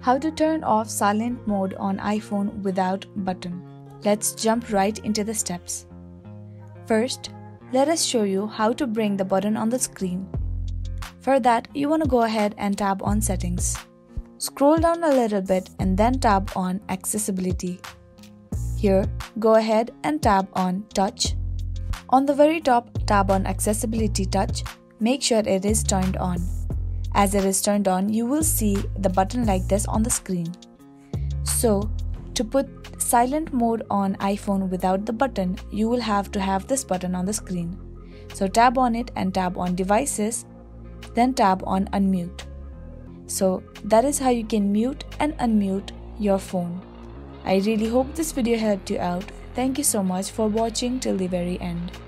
How to turn off silent mode on iPhone without button. Let's jump right into the steps. First, let us show you how to bring the button on the screen. For that, you want to go ahead and tap on Settings. Scroll down a little bit and then tap on Accessibility. Here, go ahead and tap on Touch. On the very top, tap on Accessibility Touch. Make sure it is turned on. As it is turned on, you will see the button like this on the screen. So, to put silent mode on iPhone without the button, you will have to have this button on the screen. So tap on it and tap on Devices, then tap on Unmute. So that is how you can mute and unmute your phone. I really hope this video helped you out. Thank you so much for watching till the very end.